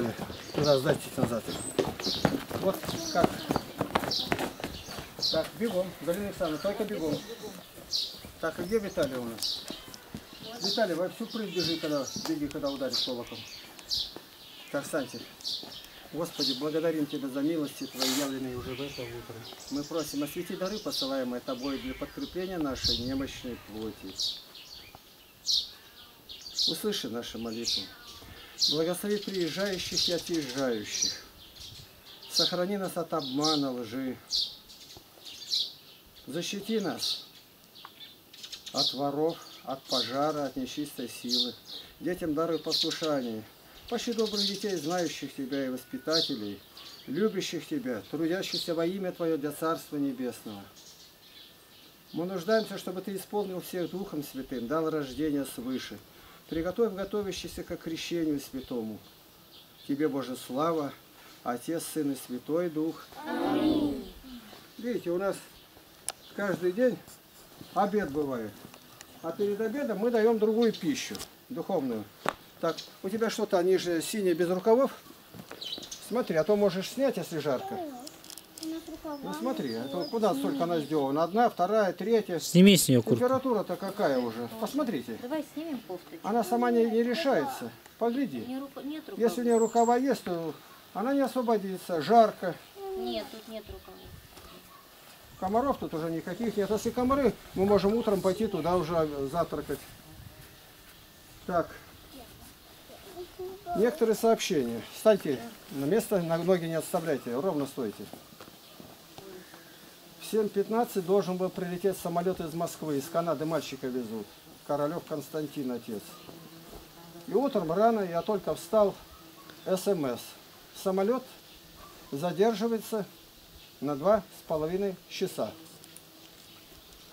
поставлю. Туда сдать чуть назад. Вот как. Так, бегом. Галина Александровна, только бегом. Так, а где Виталий у нас? Виталий, во всю прыть бежи, когда, беги, когда ударишь толоком. Так, встаньте. Господи, благодарим Тебя за милости Твои, явленные уже в это утро. Мы просим, освети дары, посылаемые Тобой для подкрепления нашей немощной плоти. Услыши наши молитвы. Благослови приезжающих и отъезжающих. Сохрани нас от обмана, лжи. Защити нас от воров, от пожара, от нечистой силы. Детям даруй послушание. Пощади добрых детей, знающих Тебя и воспитателей, любящих Тебя, трудящихся во имя Твое для Царства Небесного. Мы нуждаемся, чтобы Ты исполнил всех Духом Святым, дал рождение свыше. Приготовь готовящихся к крещению святому. Тебе, Боже, слава, Отец, Сын и Святой Дух. Аминь. Видите, у нас каждый день обед бывает, а перед обедом мы даем другую пищу, духовную. Так, у тебя что-то, они же синие, без рукавов. Смотри, а то можешь снять, если жарко. Ну смотри, а то куда столько она сделана? Одна, вторая, третья. Сними с нее куртку. Температура-то какая уже? Посмотрите. Давай снимем кофточку. Она сама не решается. Погляди. Если у нее рукава есть, то она не освободится. Жарко. Нет, тут нет рукавов. Комаров тут уже никаких нет. Если комары, мы можем утром пойти туда уже завтракать. Так. Некоторые сообщения. Встаньте на место, ноги не отставляйте, ровно стойте. В 7:15 должен был прилететь самолет из Москвы, из Канады мальчика везут. Королёв Константин, отец. И утром рано, я только встал, СМС. Самолет задерживается на 2,5 часа.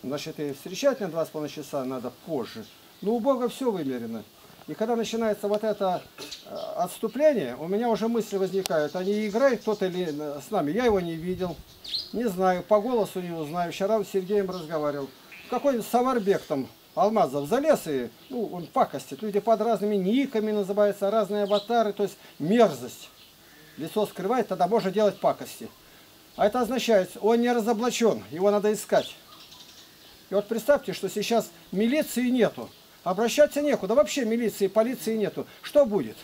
Значит, и встречать на 2,5 часа надо позже. Но у Бога все вымерено. И когда начинается вот это отступление, у меня уже мысли возникают. Они играют кто-то или с нами. Я его не видел, не знаю, по голосу не узнаю. Вчера он с Сергеем разговаривал. Какой-нибудь Саварбек там, Алмазов, залез и он пакостит. Люди под разными никами называются, разные аватары, то есть мерзость. Лицо скрывает, тогда можно делать пакости. А это означает, он не разоблачен, его надо искать. И вот представьте, что сейчас милиции нету. Обращаться некуда. Вообще милиции, полиции нету. Что будет?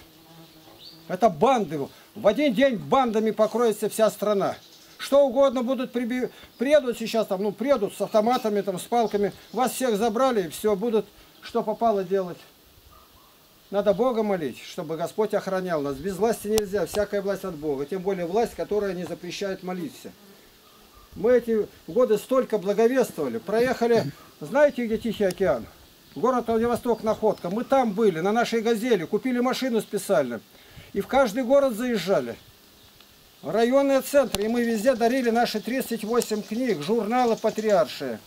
Это банды. В один день бандами покроется вся страна. Что угодно будут приедут сейчас, там, ну, приедут с автоматами, там, с палками. Вас всех забрали, и все, будут, что попало делать. Надо Бога молить, чтобы Господь охранял нас. Без власти нельзя, всякая власть от Бога. Тем более власть, которая не запрещает молиться. Мы эти годы столько благовествовали. Проехали, знаете, где Тихий океан? Город Владивосток, Находка. Мы там были, на нашей «Газели». Купили машину специально. И в каждый город заезжали. Районные центры. И мы везде дарили наши 38 книг, журналы патриаршие.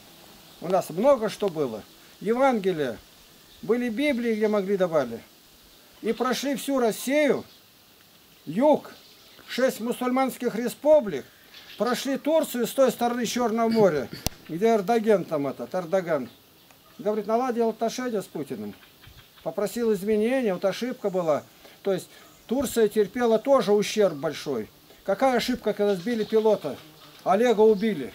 У нас много что было. Евангелие. Были Библии, где могли, давали. И прошли всю Россию, юг, 6 мусульманских республик. Прошли Турцию с той стороны Черного моря, где Эрдоган там этот, Эрдоган. Говорит, наладил отношения с Путиным. Попросил изменения, вот ошибка была. То есть Турция терпела тоже ущерб большой. Какая ошибка, когда сбили пилота? Олега убили.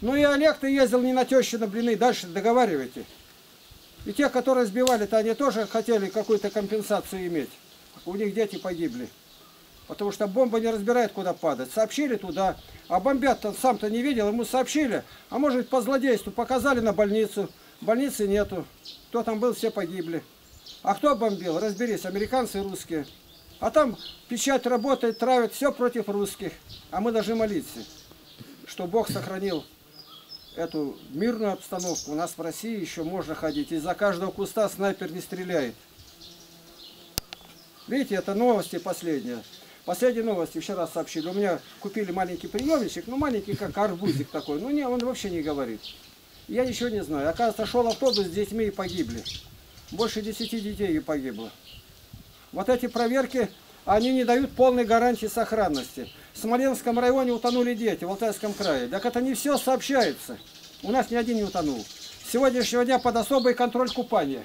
Ну и Олег-то ездил не на тещину блины, дальше договаривайте. И те, которые сбивали-то, они тоже хотели какую-то компенсацию иметь. У них дети погибли. Потому что бомба не разбирает, куда падать. Сообщили туда, а бомбят-то сам-то не видел, ему сообщили. А может по злодейству показали на больницу. Больницы нету. Кто там был, все погибли. А кто бомбил? Разберись, американцы и русские. А там печать работает, травят, все против русских. А мы должны молиться, что Бог сохранил эту мирную обстановку. У нас в России еще можно ходить. Из-за каждого куста снайпер не стреляет. Видите, это новости последние. Последние новости вчера сообщили. У меня купили маленький приемничек, ну маленький, как арбузик такой. Ну не, он вообще не говорит. Я ничего не знаю. Оказывается, шел автобус с детьми и погибли. Больше 10 детей погибло. Вот эти проверки, они не дают полной гарантии сохранности. В Смоленском районе утонули дети, в Алтайском крае. Так это не все сообщается. У нас ни один не утонул. С сегодняшнего дня под особый контроль купания.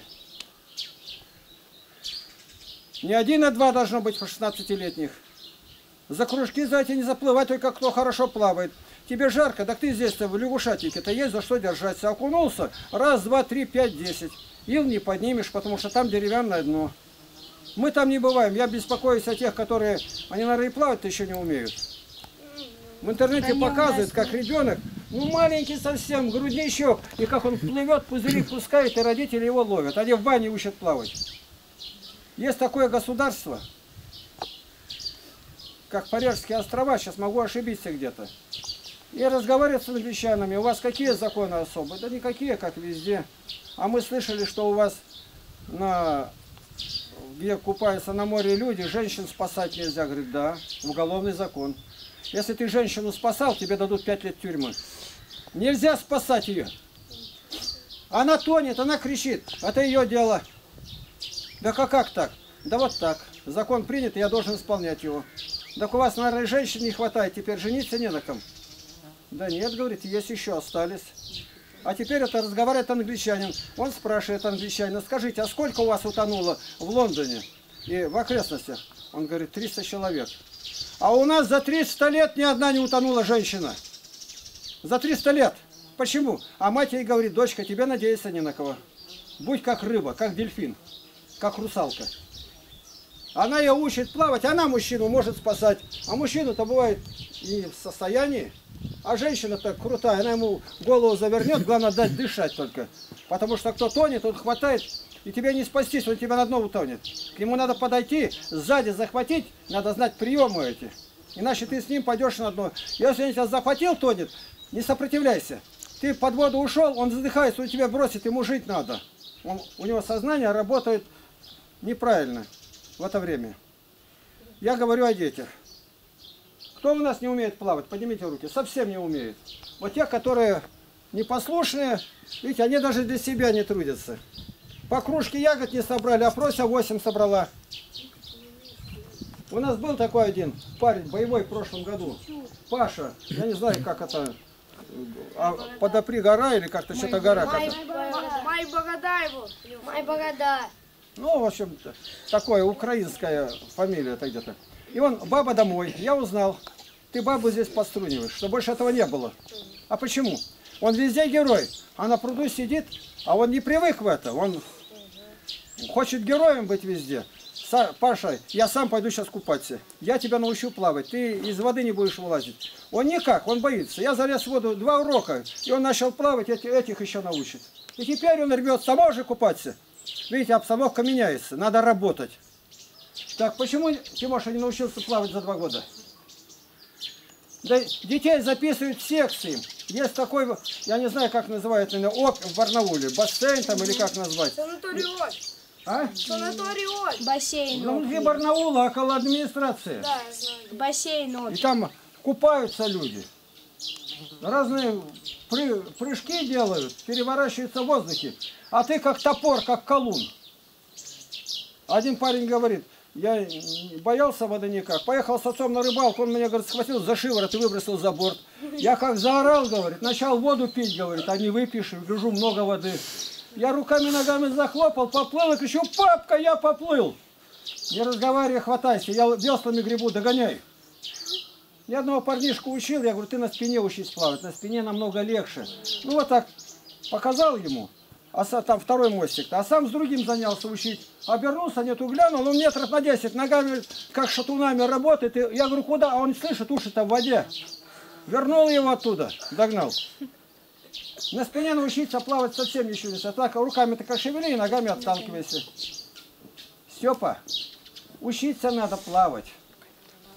Не один, а два должно быть по 16-летних. За кружки за эти не заплывай, только кто хорошо плавает. Тебе жарко, так ты здесь-то в лягушатнике-то есть за что держаться. Окунулся, раз, два, три, пять, 10. Ил не поднимешь, потому что там деревянное дно. Мы там не бываем. Я беспокоюсь о тех, которые, они, наверное, и плавать-то еще не умеют. В интернете показывают, как ребенок, ну маленький совсем, грудничок, и как он плывет, пузыри пускает, и родители его ловят. Они в бане учат плавать. Есть такое государство, как Парижские острова, сейчас могу ошибиться где-то. И разговаривать с англичанами, у вас какие законы особые? Да никакие, как везде. А мы слышали, что у вас, где купаются на море люди, женщин спасать нельзя. Говорит, да, уголовный закон. Если ты женщину спасал, тебе дадут 5 лет тюрьмы. Нельзя спасать ее. Она тонет, она кричит. Это ее дело. Да как так? Да вот так. Закон принят, я должен исполнять его. Так у вас, наверное, женщин не хватает, теперь жениться не на ком. Да нет, говорит, есть еще, остались. А теперь это разговаривает англичанин. Он спрашивает англичанина, скажите, а сколько у вас утонуло в Лондоне и в окрестностях? Он говорит, 300 человек. А у нас за 300 лет ни одна не утонула женщина. За 300 лет. Почему? А мать ей говорит, дочка, тебе надеяться не на кого. Будь как рыба, как дельфин, как русалка. Она ее учит плавать, она мужчину может спасать. А мужчина-то бывает и в состоянии. А женщина-то крутая, она ему голову завернет, главное дать дышать только. Потому что кто тонет, он хватает, и тебе не спастись, он тебя на дно утонет. К нему надо подойти, сзади захватить, надо знать приемы эти. Иначе ты с ним пойдешь на дно. Если он тебя захватил, тонет, не сопротивляйся. Ты под воду ушел, он задыхается, он тебя бросит, ему жить надо. У него сознание работает неправильно в это время. Я говорю о детях. Кто у нас не умеет плавать? Поднимите руки. Совсем не умеет. Вот те, которые непослушные, видите, они даже для себя не трудятся. По кружке ягод не собрали, а Прося 8 собрала. У нас был такой один парень, боевой, в прошлом году. Паша, я не знаю, как это, подопри гора или как-то что-то гора. Майборода его. Майборода. Ну, в общем, такое, украинская фамилия это где-то. И он, баба домой, я узнал, ты бабу здесь подструниваешь, что больше этого не было. А почему? Он везде герой, а на пруду сидит, а он не привык в это, он хочет героем быть везде. Паша, я сам пойду сейчас купаться, я тебя научу плавать, ты из воды не будешь вылазить. Он никак, он боится, я залез в воду, 2 урока, и он начал плавать, этих еще научит. И теперь он рвет, сама уже купаться. Видите, обстановка меняется, надо работать. Так, почему Тимоша не научился плавать за 2 года? Да, детей записывают в секции. Есть такой, я не знаю, как называют, в Барнауле. Бассейн там или как назвать? Санаторион. А? Санаторион. Бассейн. Ну, не Барнаула, а около администрации. Да, бассейн. И там купаются люди. Разные прыжки делают, переворачиваются в воздухе. А ты как топор, как колун. Один парень говорит, я боялся воды никак. Поехал с отцом на рыбалку, он меня, говорит, схватил за шиворот и выбросил за борт. Я как заорал, говорит, начал воду пить, говорит, а не выпьешь, гляжу, много воды. Я руками-ногами захлопал, поплыл и кричу, папка, я поплыл. Не разговаривай, хватайся, я веслами гребу, догоняй. Я одного парнишку учил, я говорю, ты на спине учись плавать, на спине намного легче. Ну вот так показал ему. А там второй мостик-то, а сам с другим занялся учить. Обернулся, нету, глянул, он метров на 10 ногами, как шатунами работает. И я говорю, куда? А он слышит, уши-то в воде. Вернул его оттуда, догнал. На спине научиться плавать совсем еще не так. Руками-то как шевели, и ногами отталкивайся. Степа, учиться надо плавать.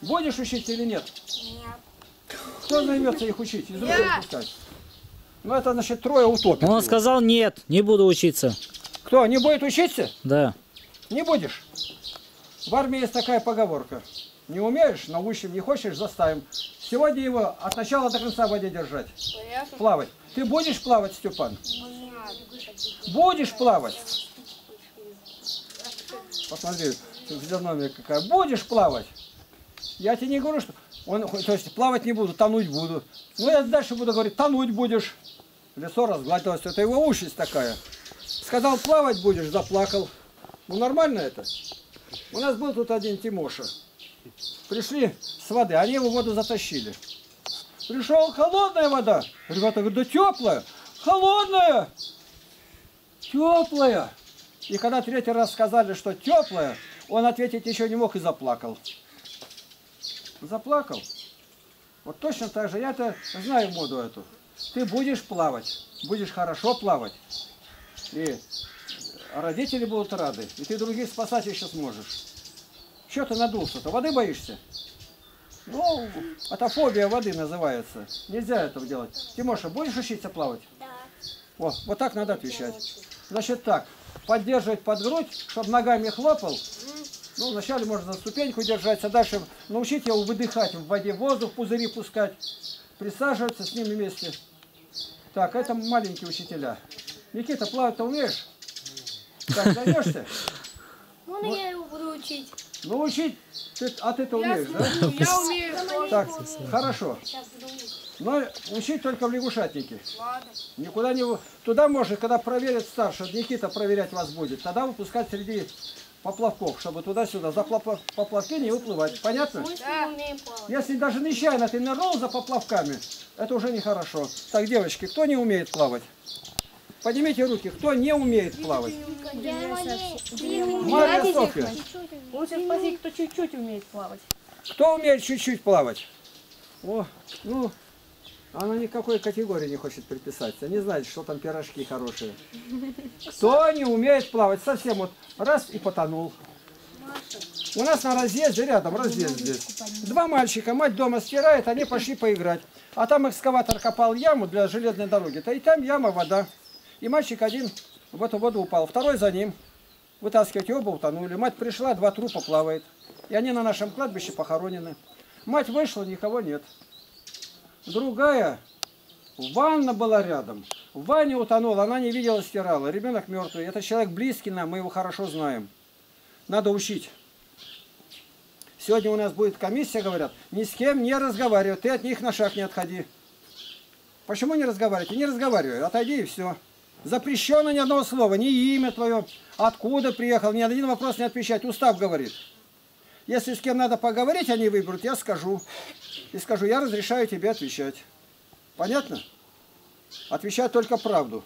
Будешь учить или нет? Нет. Кто займется их учить? Из рук выпускать. Ну, это, значит, трое утопит. Он сказал, нет, не буду учиться. Кто, не будет учиться? Да. Не будешь? В армии есть такая поговорка. Не умеешь, научим, не хочешь, заставим. Сегодня его от начала до конца в воде держать. Понятно. Плавать. Ты будешь плавать, Степан? Нет. Будешь плавать? Посмотри, физиономия какая. Будешь плавать? Я тебе не говорю, что... то есть плавать не буду, тонуть буду. Ну, я дальше буду говорить, тонуть будешь. Лицо разгладилось, это его участь такая. Сказал, плавать будешь, заплакал. Ну, нормально это? У нас был тут один Тимоша. Пришли с воды, они его в воду затащили. Пришел, холодная вода. Ребята говорят, да теплая. Холодная. Теплая. И когда третий раз сказали, что теплая, он ответить еще не мог и заплакал. Заплакал. Вот точно так же. Я-то знаю моду эту. Ты будешь плавать. Будешь хорошо плавать. И родители будут рады. И ты других спасать еще сможешь. Чего ты надулся-то? Воды боишься? Ну, атофобия воды называется. Нельзя этого делать. Тимоша, будешь учиться плавать? Да. О, вот так надо отвечать. Значит так, поддерживать под грудь, чтобы ногами хлопал. Ну, вначале можно за ступеньку держать, а дальше научить его выдыхать в воде воздух, пузыри пускать. Присаживаться с ними вместе. Так, это маленькие учителя. Никита, плавать-то умеешь? Так, займешься? Ну, я его буду учить. Ну, учить? А ты-то умеешь, да? Я умею. Так, хорошо. Но учить только в лягушатнике. Ладно. Никуда не... Туда можно, когда проверят старше, Никита проверять вас будет, тогда выпускать среди поплавков, чтобы туда-сюда за поплавки не уплывать. Понятно? Да. Если даже нечаянно ты нырнул за поплавками, это уже нехорошо. Так, девочки, кто не умеет плавать? Поднимите руки, кто не умеет плавать? Мария, Софья. Лучше спросить, кто чуть-чуть умеет плавать. Кто умеет чуть-чуть плавать? О, ну... Она никакой категории не хочет приписаться. Не знает, что там пирожки хорошие. Кто не умеет плавать? Совсем вот раз и потонул. У нас на разъезде, рядом разъезд здесь. Два мальчика, мать дома стирает, они пошли поиграть. А там экскаватор копал яму для железной дороги. И там яма, вода. И мальчик один в эту воду упал. Второй за ним. Вытаскивать, оба утонули. Мать пришла, два трупа плавает. И они на нашем кладбище похоронены. Мать вышла, никого нет. Другая, ванна была рядом, в ванне утонула, она не видела, стирала, ребенок мертвый. Это человек близкий нам, мы его хорошо знаем. Надо учить. Сегодня у нас будет комиссия, говорят, ни с кем не разговаривай, ты от них на шаг не отходи. Почему не разговаривать? Не разговаривай, отойди и все. Запрещено ни одного слова, ни имя твое, откуда приехал, ни один вопрос не отвечать, устав говорит. Если с кем надо поговорить, они выберут, я скажу. И скажу, я разрешаю тебе отвечать. Понятно? Отвечать только правду.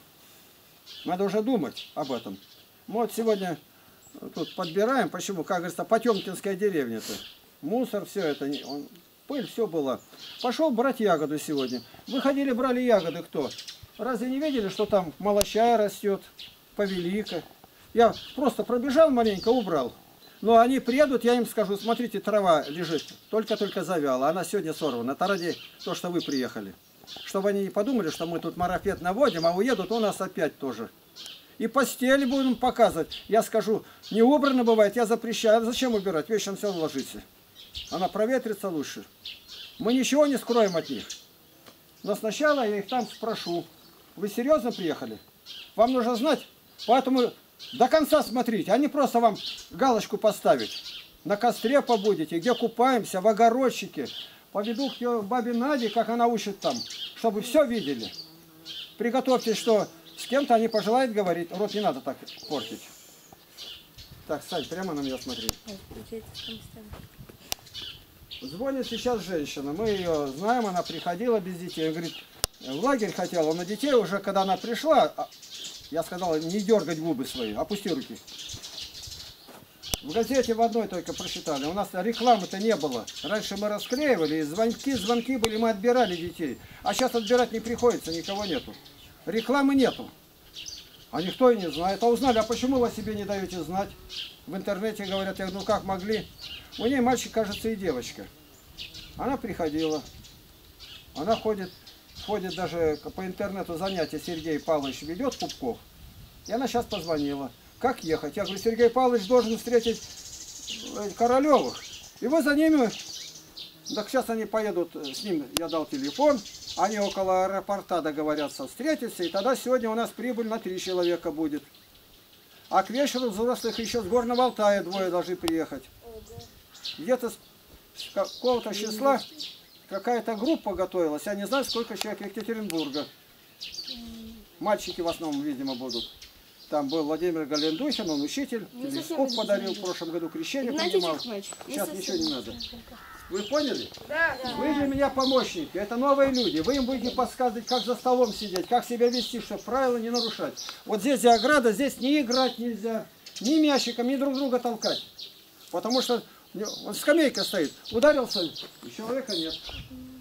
Надо уже думать об этом. Мы вот сегодня тут подбираем, почему, как говорится, потемкинская деревня-то. Мусор, все это, пыль, все было. Пошел брать ягоду сегодня. Выходили, брали ягоды кто? Разве не видели, что там молочая растет, повелика? Я просто пробежал маленько, убрал. Но они приедут, я им скажу, смотрите, трава лежит, только-только завяла, она сегодня сорвана. Это ради того, что вы приехали. Чтобы они не подумали, что мы тут марафет наводим, а уедут у нас опять тоже. И постель будем показывать. Я скажу, не убрано бывает, я запрещаю. Зачем убирать? Вечером все ложите. Она проветрится лучше. Мы ничего не скроем от них. Но сначала я их там спрошу. Вы серьезно приехали? Вам нужно знать, поэтому... До конца смотрите, они просто вам галочку поставят. На костре побудете, где купаемся, в огородчике. Поведу к бабе Наде, как она учит там, чтобы все видели. Приготовьтесь, что с кем-то они пожелают говорить. Рот не надо так портить. Так, Сань, прямо на меня смотри. Звонит сейчас женщина, мы ее знаем, она приходила без детей. Говорит, в лагерь хотела, но детей уже, когда она пришла... Я сказал, не дергать губы свои, опусти руки. В газете в одной только прочитали. У нас рекламы-то не было. Раньше мы расклеивали, и звонки были, мы отбирали детей. А сейчас отбирать не приходится, никого нету. Рекламы нету. А никто и не знает. А узнали, а почему вы себе не даете знать? В интернете говорят, ну как могли. У нее мальчик, кажется, и девочка. Она приходила. Она ходит. Ходит даже по интернету занятия, Сергей Павлович ведет Кубков. И она сейчас позвонила. Как ехать? Я говорю, Сергей Павлович должен встретить Королёвых. И вы за ними... Так сейчас они поедут, с ним я дал телефон. Они около аэропорта договорятся встретиться. И тогда сегодня у нас прибыль на 3 человека будет. А к вечеру взрослых еще с Горного Алтая 2 должны приехать. Где-то с какого-то числа... Какая-то группа готовилась, я не знаю, сколько человек Екатеринбурга. Мальчики в основном, видимо, будут. Там был Владимир Галлендусин, он учитель. Телескоп подарил в прошлом году, крещение принимал. Сейчас ничего не надо. Вы поняли? Да. Вы для меня помощники, это новые люди. Вы им будете подсказывать, как за столом сидеть, как себя вести, чтобы правила не нарушать. Вот здесь ограда, здесь не играть нельзя, ни мячиком, ни друг друга толкать. Потому что вот скамейка стоит, ударился, и человека нет.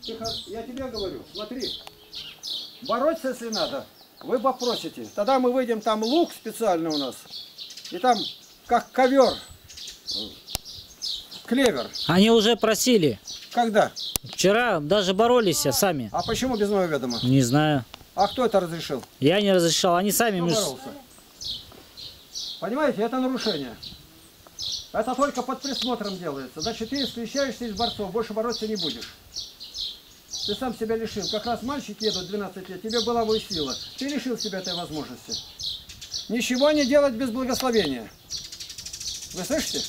Тихо, я тебе говорю, смотри, бороться, если надо, вы попросите. Тогда мы выйдем, там лук специально у нас, и там как ковер. Клевер. Они уже просили. Когда? Вчера даже боролись сами. А почему без моего ведома? Не знаю. А кто это разрешил? Я не разрешал, они сами. Понимаете, это нарушение. Это только под присмотром делается. Значит, ты исключаешься из борцов, больше бороться не будешь. Ты сам себя лишил. Как раз мальчик едут 12 лет, тебе была бы сила. Ты лишил себя этой возможности. Ничего не делать без благословения. Вы слышите?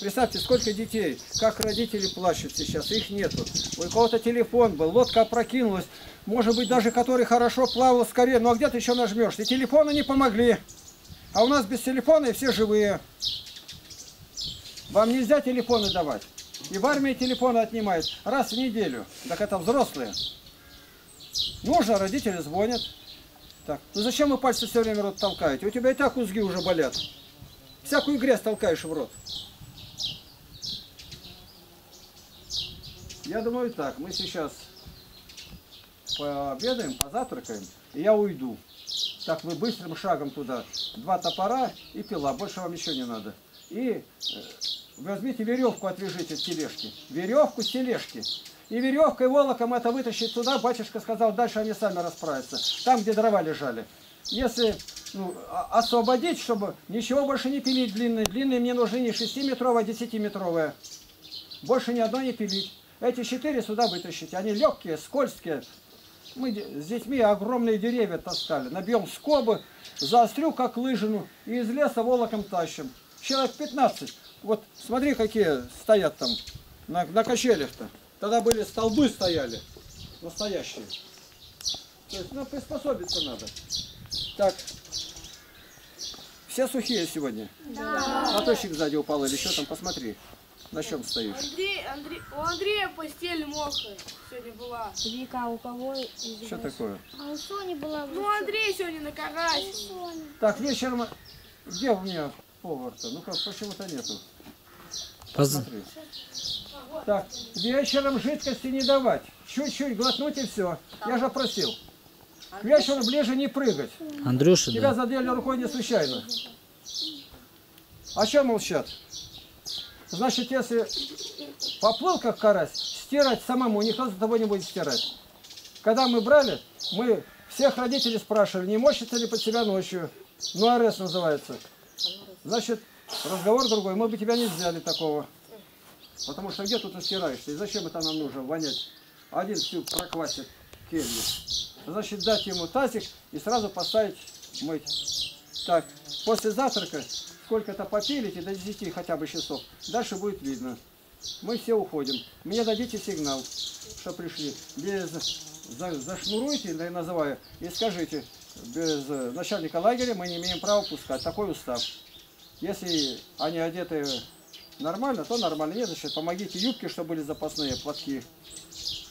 Представьте, сколько детей, как родители плачут сейчас, их нету. У кого-то телефон был, лодка опрокинулась, может быть, даже который хорошо плавал скорее, ну а где ты еще нажмешь? И телефоны не помогли. А у нас без телефона и все живые. Вам нельзя телефоны давать. И в армии телефоны отнимают раз в неделю. Так это взрослые. Нужно, родители звонят. Так, ну зачем вы пальцы все время в рот толкаете? У тебя и так узги уже болят. Всякую грязь толкаешь в рот. Я думаю так, мы сейчас пообедаем, позавтракаем, и я уйду. Так вы быстрым шагом туда. 2 топора и пила, больше вам ничего не надо. И возьмите веревку, отвяжите с тележки. Веревку с тележки. И веревкой, волоком это вытащить туда, батюшка сказал, дальше они сами расправятся. Там, где дрова лежали. Если... Ну, освободить, чтобы ничего больше не пилить длинные. Длинные мне нужны не 6-метровые, а 10-метровые. Больше ни одной не пилить. Эти 4 сюда вытащить. Они легкие, скользкие. Мы с детьми огромные деревья таскали. Набьем скобы, заострю, как лыжину, и из леса волоком тащим. Человек 15. Вот смотри, какие стоят там на качелях-то. Тогда были столбы стояли, настоящие. То есть, ну, приспособиться надо. Так. Все сухие сегодня? Да. Платочек сзади упал или что там, посмотри, на чем стоишь. У Андрея постель мокрая сегодня была. Вика, у кого? Что такое? А у Сони была. Ну, Андрей сегодня на карасе. Так, вечером... Где у меня повар-то? Ну как, почему-то нету. Посмотри. Так, вечером жидкости не давать. Чуть-чуть глотнуть и все. Я же просил. К вечеру ближе не прыгать. Андрюша, тебя да. Задели рукой не случайно. А чем молчат? Значит, если поплыл как карась, стирать самому, никто за тобой не будет стирать. Когда мы брали, мы всех родителей спрашивали, не мочится ли под себя ночью. Ну, АРС называется. Значит, разговор другой, мы бы тебя не взяли такого. Потому что где тут стираешься? И зачем это нам нужно вонять? Один всю проквасит келью. Значит, дать ему тазик и сразу поставить мыть. Так, после завтрака сколько-то попилите, до 10 хотя бы часов. Дальше будет видно. Мы все уходим. Мне дадите сигнал, что пришли. Без... Зашнуруйте, я называю, и скажите, без начальника лагеря мы не имеем права пускать. Такой устав. Если они одеты нормально, то нормально. Нет, значит, помогите юбки, чтобы были запасные платки.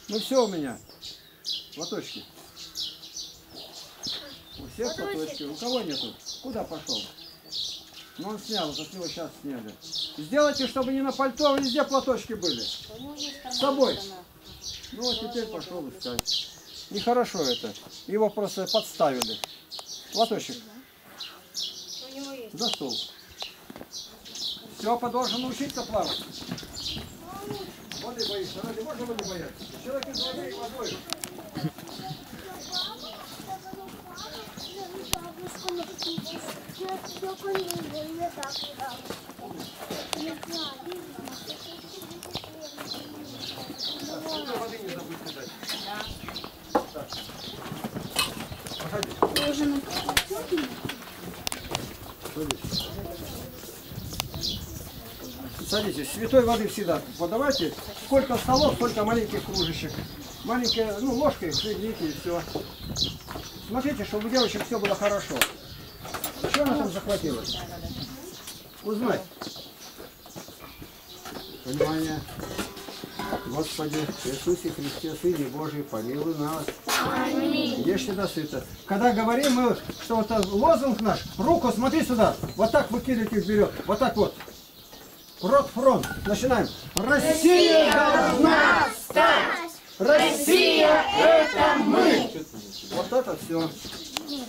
Ну все у меня. Платочки. У всех платочки. У кого нету? Куда пошел? Ну он снял, за него сейчас сняли. Сделайте, чтобы не на пальто, а везде платочки были. С собой. Ну вот теперь пошел искать. Нехорошо это. Его просто подставили. Платочек. За стол. Все, должен учиться плавать. Воды боишься. Разве можно воды бояться? Человек из воды и водой. Садитесь, святой воды всегда подавайте. Сколько столов, сколько маленьких кружечек. Маленькие, ну, ложкой соедините и все. Смотрите, чтобы у девочек все было хорошо. Что она там захватила? Узнай. Понимание. Господи, Иисусе Христе, Сыне Божий, помилуй нас. Аминь. Ешьте досыта. Когда говорим мы, что вот лозунг наш, руку смотри сюда, вот так выкидывайте вперед, вот так вот. Рот фронт. Начинаем. Россия должна встать! Россия это мы! Вот это все.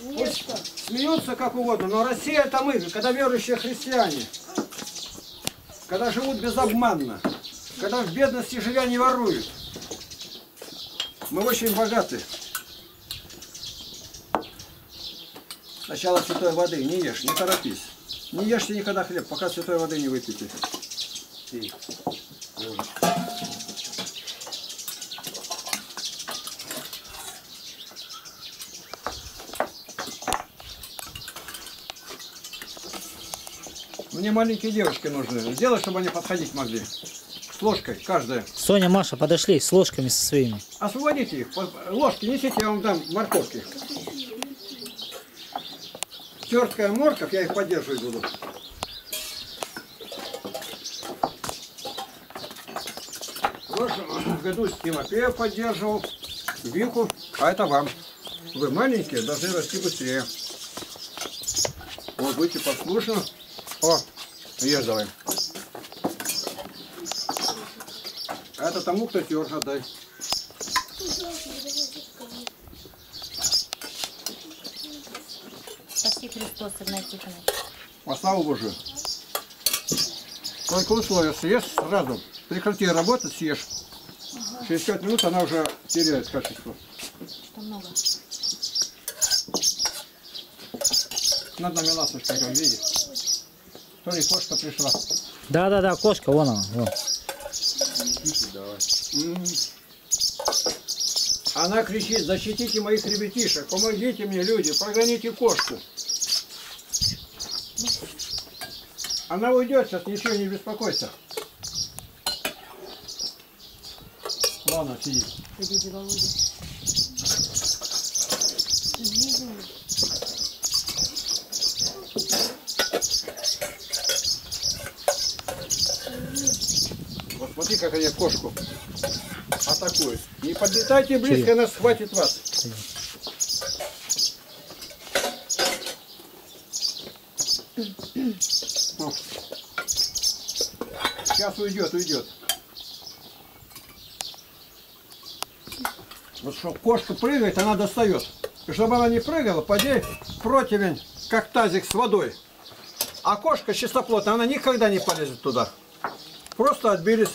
Пусть смеются как угодно, но Россия это мы, когда верующие христиане, когда живут безобманно, когда в бедности живя не воруют. Мы очень богаты. Сначала святой воды не ешь, не торопись. Не ешьте никогда хлеб, пока святой воды не выпьете. И... Мне маленькие девушки нужны. Сделай, чтобы они подходить могли. С ложкой, каждая. Соня, Маша, подошли с ложками со своими. Освободите их. Ложки несите, я вам дам морковки. Черткая морковь, я их поддерживать буду. В прошлом году Тимофея поддерживал, Вику, а это вам. Вы маленькие, должны расти быстрее. Вот, будьте послушны. О, ешь давай. Это тому, кто терж, отдай. Спаси Христос, Игнатий Иванович. Во славу Божию. Только условие, съешь сразу. Прекрати работать, съешь. Ага. Через 5 минут она уже теряет качество. Что много? Надо на мясо, что там видит. Смотри, кошка пришла. Да-да-да, кошка, вон она. Вон. Она кричит, защитите моих ребятишек, помогите мне, люди, прогоните кошку. Она уйдет сейчас, ничего не беспокойся. Ладно, сидит. Вот смотри, как они кошку атакуют. Не подлетайте близко, она схватит вас. Сейчас уйдет, уйдет. Вот чтобы кошка прыгает, она достает. И чтобы она не прыгала, поди противень, как тазик с водой. А кошка чистоплотная, она никогда не полезет туда. Просто отбились.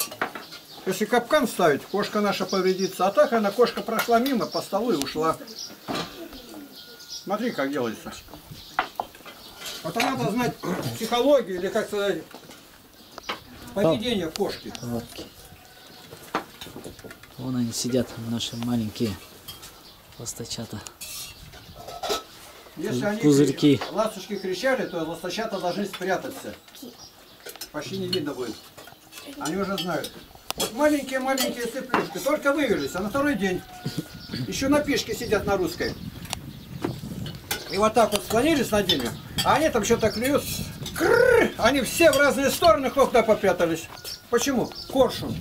Если капкан ставить, кошка наша повредится. А так она, кошка прошла мимо по столу и ушла. Смотри, как делается. Вот она должна знать психологию или, как сказать, поведение кошки. Вот. Вон они сидят, наши маленькие ласточата. Если они пузырьки. Ласточки кричали, то ласточата должны спрятаться. Почти не видно будет. Они уже знают. Вот маленькие-маленькие цыплюшки только вывелись, а на второй день еще на пешке сидят на русской. И вот так вот склонились над ними, а они там что-то клюют. Крррр! Они все в разные стороны хлопка попрятались. Почему? Коршун.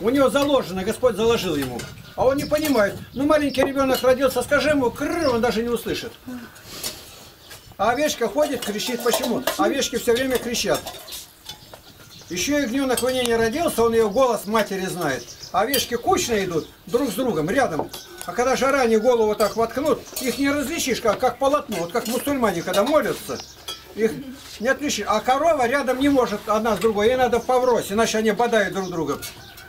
У него заложено, Господь заложил ему. А он не понимает. Ну, маленький ребенок родился, скажи ему, крррр, он даже не услышит. А овечка ходит, кричит. Почему? Овечки все время кричат. Еще ягненок в ней не родился, он ее голос матери знает. Овечки кучно идут, друг с другом, рядом. А когда жара, они голову так воткнут, их не различишь, как полотно. Вот как мусульмане, когда молятся, их не отличишь. А корова рядом не может одна с другой, ей надо поврось, иначе они бодают друг друга.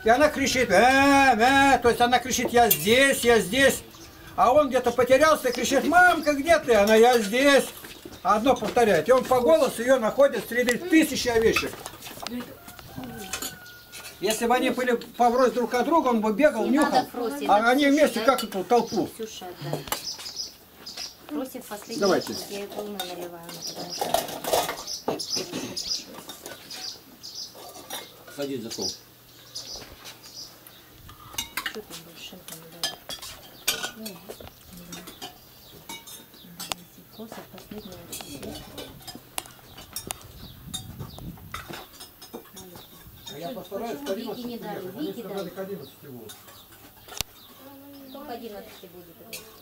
И она кричит, то есть она кричит, я здесь, я здесь. А он где-то потерялся и кричит, мамка, где ты? Она, я здесь. А одно повторяет. И он по голосу ее находит среди тысячи овечек. Если бы они были поврось друг от друга, он бы бегал, нюхал, а они вместе как эту толпу. Давайте. Садись за стол. после последнего часа. Почему Вики не дали? Вики дали. Только 11 будет.